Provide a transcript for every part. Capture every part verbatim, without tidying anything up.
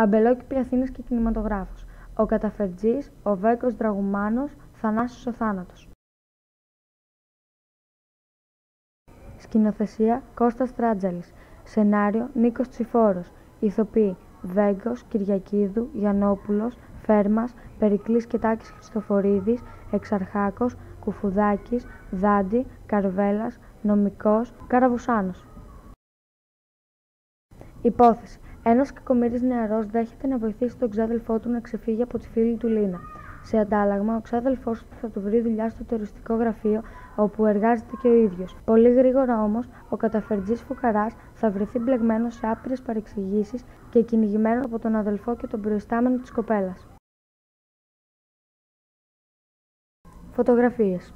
Αμπελόκηποι Αθήνας και κινηματογράφος. Ο Καταφερτζής, ο Βέγκος Δραγουμάνος, Θανάσης ο Θάνατος. Σκηνοθεσία Κώστας Τράτζαλης. Σενάριο Νίκος Τσιφόρος. Ηθοποιοί Βέγκος, Κυριακίδου, Γιαννόπουλος, Φέρμας, Περικλής και Τάκης Χριστοφορίδης, Εξαρχάκος, Κουφουδάκης, Δάντη, Καρβέλας, Νομικός, Καραβουσάνος. Υπόθεση. Ένας κακομοίρης νεαρός δέχεται να βοηθήσει τον ξάδελφό του να ξεφύγει από τη φίλη του Λίνα. Σε αντάλλαγμα, ο ξάδελφός του θα του βρει δουλειά στο τουριστικό γραφείο, όπου εργάζεται και ο ίδιος. Πολύ γρήγορα όμως, ο καταφερτζής Φουκαράς θα βρεθεί μπλεγμένος σε άπειρες παρεξηγήσεις και κυνηγημένος από τον αδελφό και τον προϊστάμενο της κοπέλας. Φωτογραφίες.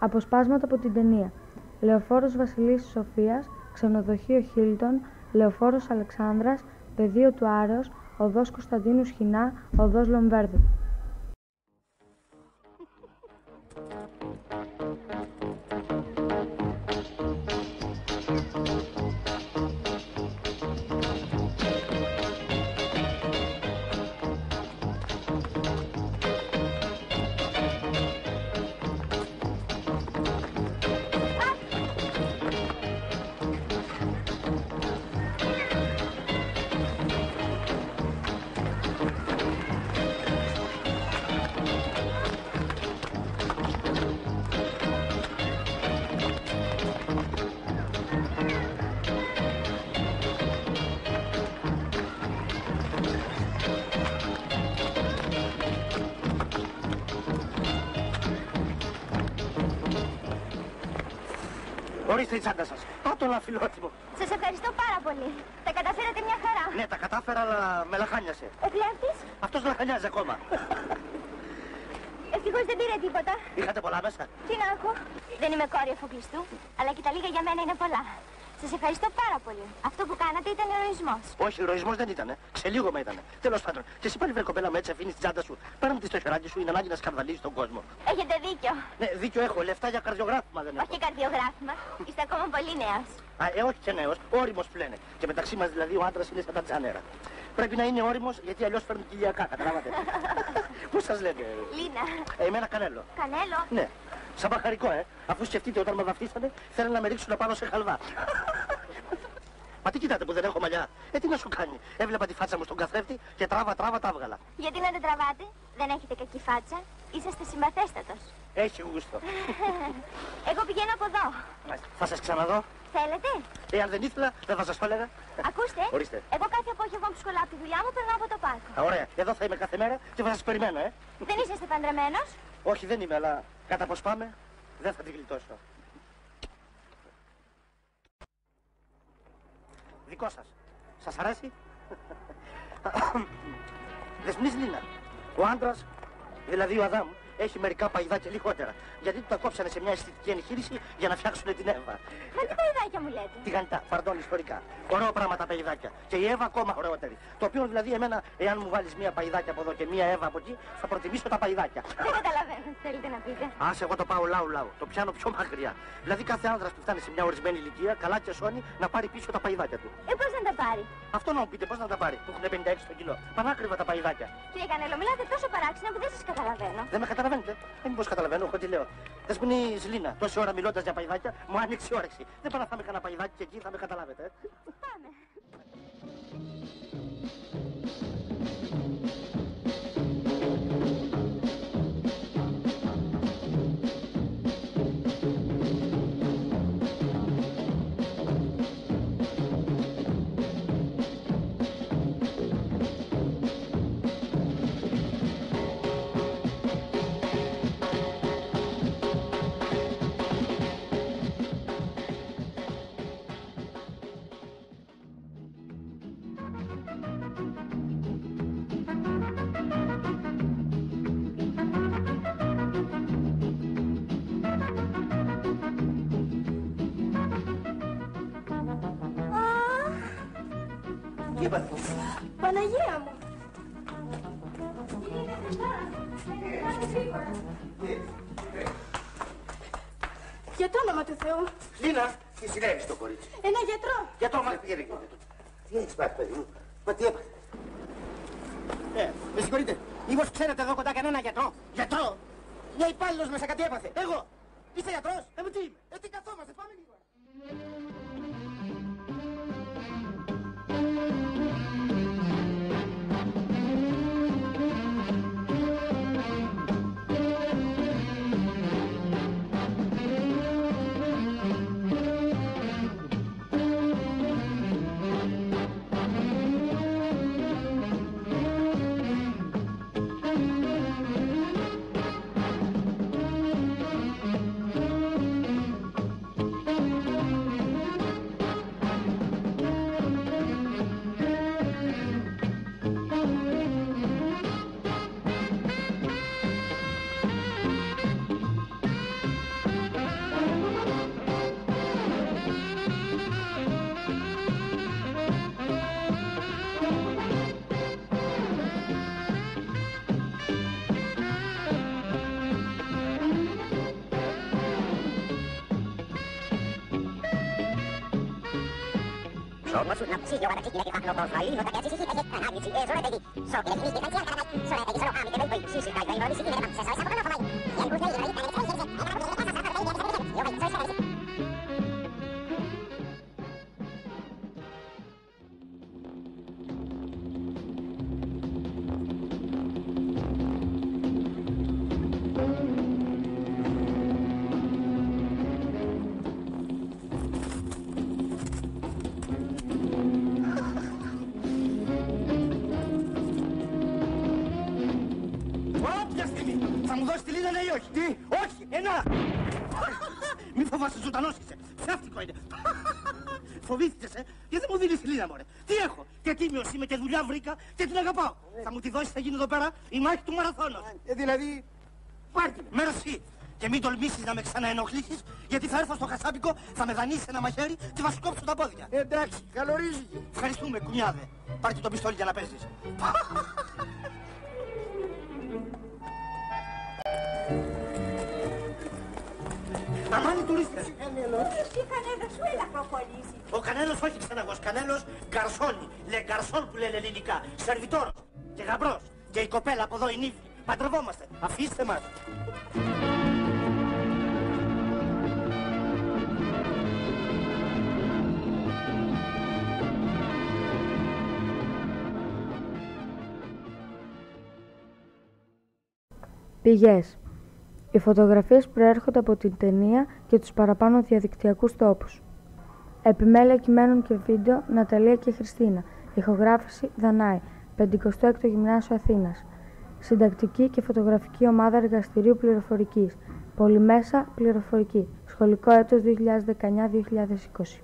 Αποσπάσματα από την ταινία. Λεωφόρος Βασιλίσσης Σοφίας, Ξενοδοχείο Χίλτον, Λεωφόρος Αλεξάνδρας, Πεδίο του Άρεως, Οδός Κωνσταντίνου Σχοινά, Οδός Λομβέρδου. Ορίστε η τσάντα σας. Πάτω λαφιλότιμο. Σας ευχαριστώ πάρα πολύ. Τα καταφέρατε μια χαρά. Ναι, τα κατάφερα, αλλά με λαχάνιασε. Ο κλέφτης? Αυτός λαχανιάζει ακόμα. Ευτυχώς δεν πήρε τίποτα. Είχατε πολλά μέσα. Τι να έχω. Δεν είμαι κόρη αφοκλειστού, αλλά και τα λίγα για μένα είναι πολλά. Σας ευχαριστώ πάρα πολύ. Αυτό που κάνατε ήταν ηρωισμός. Όχι, ηρωισμός δεν ήταν. Ξελίγωμα ήταν. Τέλος πάντων, και εσύ πάλι βρε κοπέλα μου έτσι αφήνεις την τσάντα σου. Πάρε μου τη στο χεράκι σου, είναι ανάγκη να σκανδαλίζεις τον κόσμο. Έχετε δίκιο. Ναι, δίκιο έχω. Λεφτά για καρδιογράφημα δεν έχω. Όχι καρδιογράφημα. Είστε ακόμα πολύ νέος. Α, ε, όχι και νέος. Όριμος πλένε. Και μεταξύ μας δηλαδή ο άντρας είναι σαν τα τζανέρα. Πρέπει να είναι όριμος, γιατί αλλιώς φέρνουν κοιλιακά, καταλάβατε. Πώς σας λένε? Λίνα. Ε, εμένα Κανέλο. Κανέλο? Ναι. Σαν μπαχαρικό, ε. Αφού σκεφτείτε όταν με βαφτίσανε, θέλανε να με ρίξουν πάνω σε χαλβά. Μα τι κοιτάτε που δεν έχω μαλλιά? Ε, τι να σου κάνει. Έβλεπα τη φάτσα μου στον καθρέφτη και τράβα, τράβα, τα έβγαλα. Γιατί να την τραβάτε? Δεν έχετε κακή φάτσα. Είσαστε συμπαθέστατος. Έχει γούστο. Εγώ πηγαίνω από εδώ. Θα σας ξαναδώ. Θέλετε? Ε, αν δεν ήθελα, δεν θα σας το έλεγα. Ακούστε. Ορίστε. Εγώ κάθε απόγευμα που σχολάω από τη δουλειά μου περνάω από το πάρκο. Α, ωραία. Εδώ θα είμαι κάθε μέρα και θα σας περιμένω, ε. Δεν είσαστε παντρεμένος? Όχι, δεν είμαι, αλλά κατά πως πάμε, δεν θα την γλιτώσω. Δικό σας. Σας αρέσει? Δεσμής Λίνα. Ο άντρας, δηλαδή ο Αδάμ, έχει μερικά παϊδάκια λιγότερα. Γιατί του τα κόψανε σε μια αισθητική εγχείρηση για να φτιάξουν την Εύα. Μα τι παϊδάκια μου λέτε? Τηγανιτά, παρντών, ιστορικά. Ωραίο πράγμα τα παϊδάκια. Και η Εύα ακόμα ωραιότερη. Το οποίο δηλαδή εμένα, εάν μου βάλεις μια παϊδάκια από εδώ και μια Εύα από εκεί, θα προτιμήσω τα παϊδάκια. Δεν καταλαβαίνω τι θέλετε να πείτε. Α, εγώ το πάω λαού-λαού. Το πιάνω πιο μακριά. Δηλαδή κάθε άνδρας που φτάνει σε μια ορισμένη ηλικία, καλά και σώνει να πάρει πίσω τα παϊδάκια του. Ε, πώς να τα πάρει? Αυτό να μου πείτε, πώς να τα πάρει που έχουν πενήντα έξι το κιλό. Πανάκριβα τα παϊδάκια. Κύριε Κανέλο, μιλάτε τόσο παράξενα που δεν σας καταλαβαίνω. Δεν με καταλαβαίνω. Δεν μήπως καταλαβαίνω, εγώ τι λέω. Δεσποινής Λίνα, τόση ώρα μιλώντας για παϊδάκια, μου άνοιξε η όρεξη. Δεν πάω να φάμε κανένα παϊδάκι και εκεί θα με καταλάβετε. Ε. Πάμε. Τι πάθω. Παναγία μου. Για το όνομα του Θεού. Χριστίνα, τι συνέβη στο κορίτσι? Ένα γιατρό. Γιατρό, μα πήγαινε. Τι έχεις πάθει, παιδί μου? Μα τι έπαθε? Ε, με συγχωρείτε. Μήπως ξέρετε εδώ κοντά κανένα γιατρό? Γιατρό? Μια υπάλληλος μέσα κάτι έπαθε. Εγώ. Είσαι γιατρός? Ε, τι είμαι. Ε, τι καθόμαστε. Πάμε λίγο. Και την αγαπάω. Ε, θα μου τη δώσεις, θα γίνει εδώ πέρα η μάχη του μαραθώνος. Ε, δηλαδή... Πάρτι με. Μερσή. Και μην τολμήσεις να με ξαναενοχλήσεις, γιατί θα έρθω στο χασάπικο, θα με δανείσεις ένα μαχαίρι και θα σου κόψω τα πόδια. Ε, εντάξει, καλορίζηκε. Ευχαριστούμε, κουνιάδε. Πάρ' και το πιστόλι για να παίζεις. Αμάνι τουρίστες. Και κανένας σου έλα κοκολίσει. Ο κανένας όχι ξεναγός, κανένας γκαρσόνι. Λε γκαρσόν που λένε ελληνικά. Σερβιτόρος και γαμπρός. Και η κοπέλα από εδώ η νύφη. Παντρευόμαστε. Αφήστε μας. Πηγές. Οι φωτογραφίες προέρχονται από την ταινία και τους παραπάνω διαδικτυακούς τόπους. Επιμέλεια κειμένων και βίντεο, Ναταλία και Χριστίνα. Ηχογράφηση, Δανάη, πενήντα έξι Γυμνάσιο Αθήνας. Συντακτική και φωτογραφική ομάδα εργαστηρίου πληροφορικής. Πολυμέσα πληροφορική. Σχολικό έτος δύο χιλιάδες δεκαεννιά δύο χιλιάδες είκοσι.